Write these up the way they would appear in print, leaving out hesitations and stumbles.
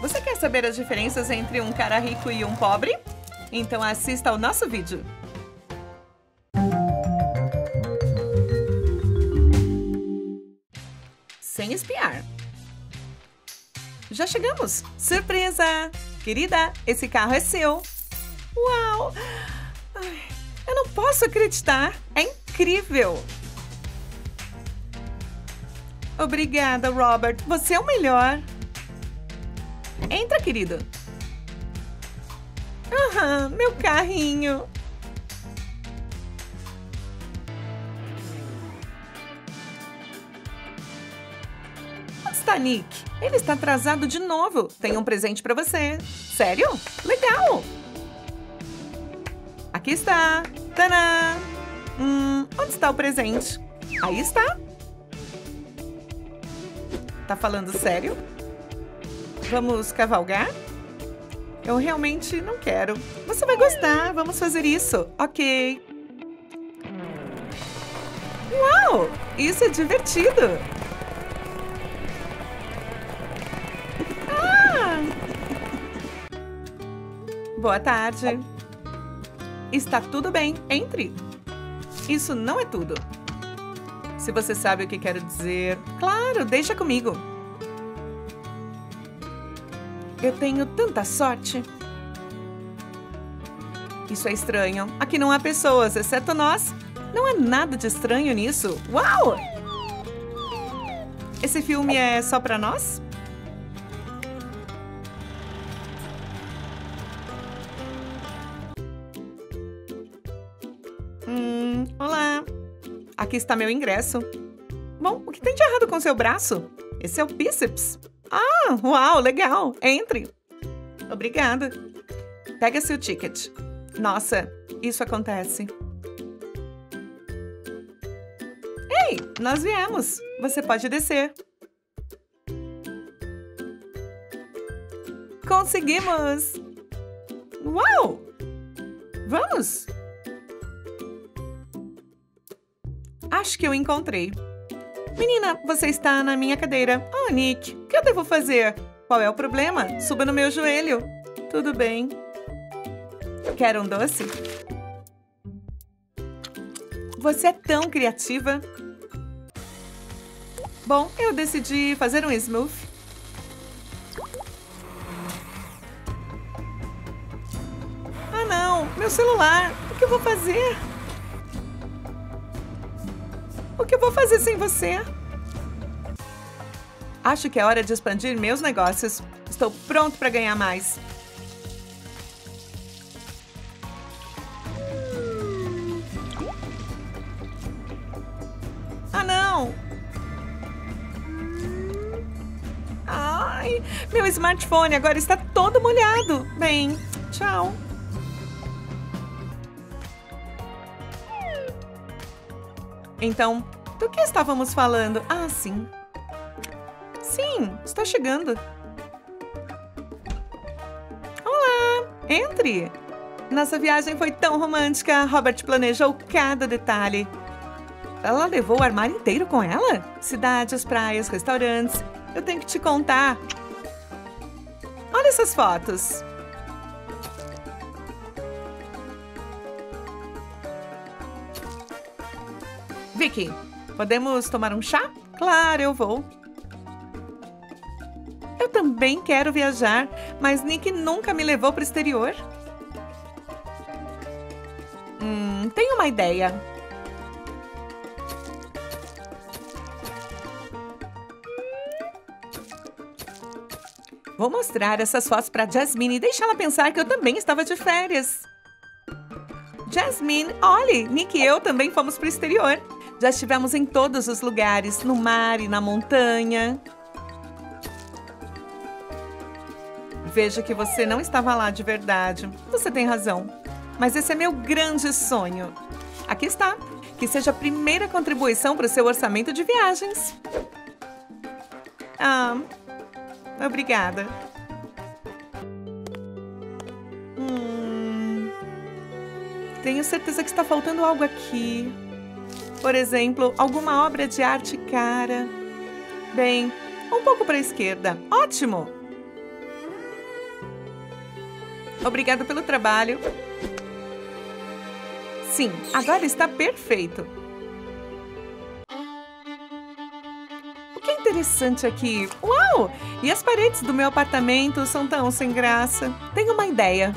Você quer saber as diferenças entre um cara rico e um pobre? Então assista ao nosso vídeo. Sem espiar. Já chegamos! Surpresa! Querida, esse carro é seu! Uau! Ai, eu não posso acreditar! É incrível! Obrigada, Robert! Você é o melhor! Entra, querido! Aham, meu carrinho! Nick, ele está atrasado de novo. Tem um presente para você. Sério? Legal! Aqui está. Tadã! Onde está o presente? Aí está. Tá falando sério? Vamos cavalgar? Eu realmente não quero. Você vai gostar. Vamos fazer isso. Ok. Uau! Isso é divertido! Boa tarde. Está tudo bem. Entre. Isso não é tudo. Se você sabe o que quero dizer... Claro, deixa comigo. Eu tenho tanta sorte. Isso é estranho. Aqui não há pessoas, exceto nós. Não há nada de estranho nisso. Uau! Esse filme é só pra nós? Olá! Aqui está meu ingresso. Bom, o que tem de errado com seu braço? Esse é o bíceps. Ah, uau, legal! Entre! Obrigada. Pega seu ticket. Nossa, isso acontece. Ei, nós viemos. Você pode descer. Conseguimos! Uau! Vamos! Acho que eu encontrei. Menina, você está na minha cadeira. Oh, Nick, o que eu devo fazer? Qual é o problema? Suba no meu joelho. Tudo bem. Quer um doce? Você é tão criativa. Bom, eu decidi fazer um smoothie. Ah, não. Meu celular. O que eu vou fazer? O que eu vou fazer sem você? Acho que é hora de expandir meus negócios. Estou pronto para ganhar mais. Ah, não! Ai, meu smartphone agora está todo molhado. Bem, tchau. Então, do que estávamos falando? Ah, sim. Sim, estou chegando. Olá! Entre! Nossa viagem foi tão romântica. Robert planejou cada detalhe. Ela levou o armário inteiro com ela? Cidades, praias, restaurantes. Eu tenho que te contar. Olha essas fotos. Vicky, podemos tomar um chá? Claro, eu vou. Eu também quero viajar, mas Nick nunca me levou para o exterior. Tenho uma ideia. Vou mostrar essas fotos para Jasmine e deixar ela pensar que eu também estava de férias. Jasmine, olhe, Nick e eu também fomos para o exterior. Já estivemos em todos os lugares, no mar e na montanha. Vejo que você não estava lá de verdade. Você tem razão. Mas esse é meu grande sonho. Aqui está. Que seja a primeira contribuição para o seu orçamento de viagens. Ah, obrigada. Tenho certeza que está faltando algo aqui. Por exemplo, alguma obra de arte cara. Bem, um pouco para a esquerda. Ótimo! Obrigada pelo trabalho. Sim, agora está perfeito. O que é interessante aqui? Uau! E as paredes do meu apartamento são tão sem graça. Tenho uma ideia.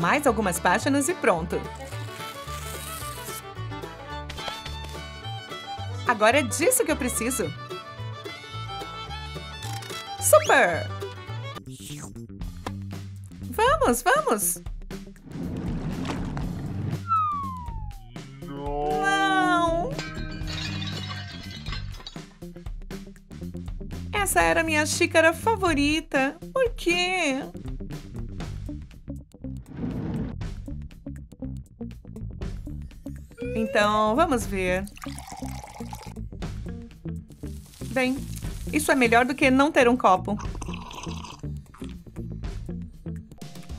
Mais algumas páginas e pronto. Agora é disso que eu preciso. Super! Vamos, vamos! Não! Essa era a minha xícara favorita. Por quê? Então, vamos ver. Bem, isso é melhor do que não ter um copo.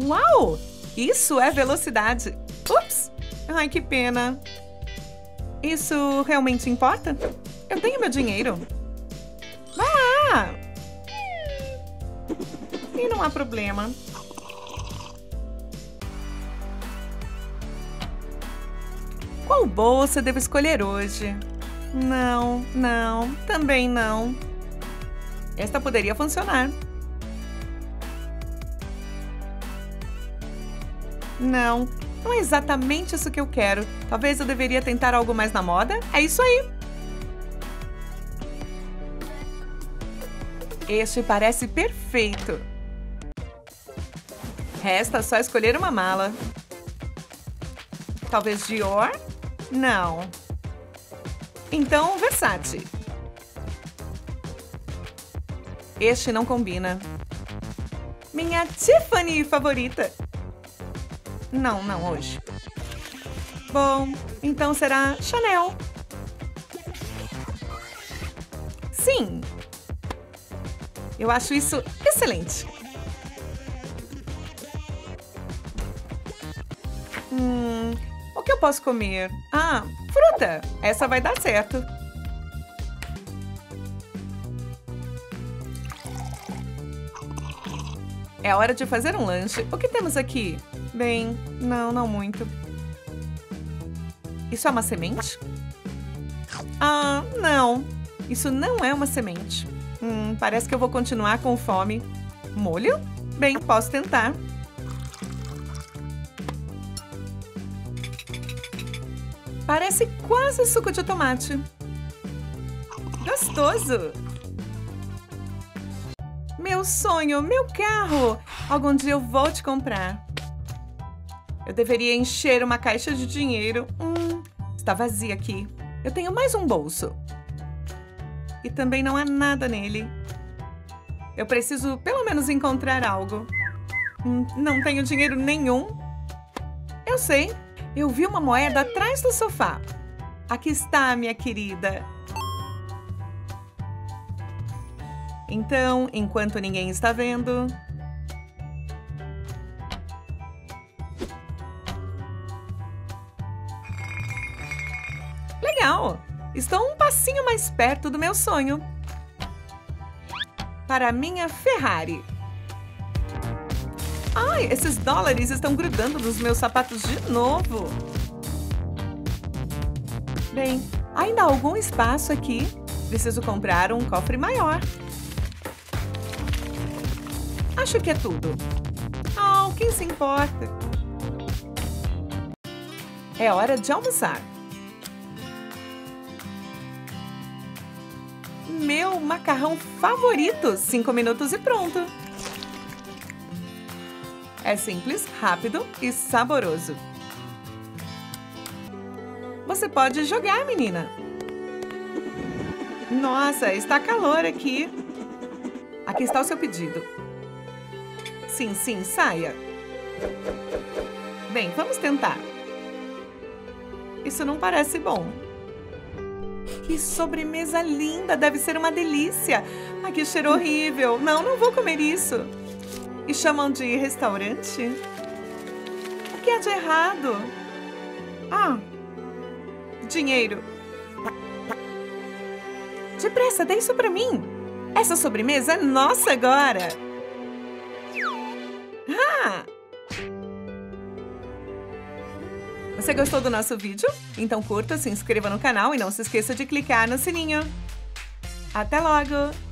Uau! Isso é velocidade. Ups! Ai, que pena. Isso realmente importa? Eu tenho meu dinheiro. Vá lá! E não há problema. Qual bolsa devo escolher hoje? Não, não, também não. Esta poderia funcionar. Não, não é exatamente isso que eu quero. Talvez eu deveria tentar algo mais na moda. É isso aí. Este parece perfeito. Resta só escolher uma mala. Talvez Dior? Não. Então, Versace. Este não combina. Minha Tiffany favorita. Não, não hoje. Bom, então será Chanel. Sim. Eu acho isso excelente. O que eu posso comer? Ah, fruta! Essa vai dar certo. É hora de fazer um lanche. O que temos aqui? Bem, não, não muito. Isso é uma semente? Ah, não. Isso não é uma semente. Parece que eu vou continuar com fome. Molho? Bem, posso tentar. Parece quase suco de tomate. Gostoso! Meu sonho, meu carro! Algum dia eu vou te comprar. Eu deveria encher uma caixa de dinheiro. Está vazia aqui. Eu tenho mais um bolso. E também não há nada nele. Eu preciso pelo menos encontrar algo. Não tenho dinheiro nenhum. Eu sei. Eu vi uma moeda atrás do sofá. Aqui está, minha querida. Então, enquanto ninguém está vendo... Legal! Estou um passinho mais perto do meu sonho. Para a minha Ferrari. Ai, esses dólares estão grudando nos meus sapatos de novo. Bem, ainda há algum espaço aqui. Preciso comprar um cofre maior. Acho que é tudo. Oh, quem se importa? É hora de almoçar. Meu macarrão favorito. 5 minutos e pronto. É simples, rápido e saboroso. Você pode jogar, menina. Nossa, está calor aqui. Aqui está o seu pedido. Sim, sim, saia. Bem, vamos tentar. Isso não parece bom. Que sobremesa linda, deve ser uma delícia. Ai, que cheiro horrível. Não, não vou comer isso. E chamam de restaurante? O que há de errado? Ah, dinheiro. Depressa, dá isso pra mim! Essa sobremesa é nossa agora! Ah! Você gostou do nosso vídeo? Então curta, se inscreva no canal e não se esqueça de clicar no sininho! Até logo!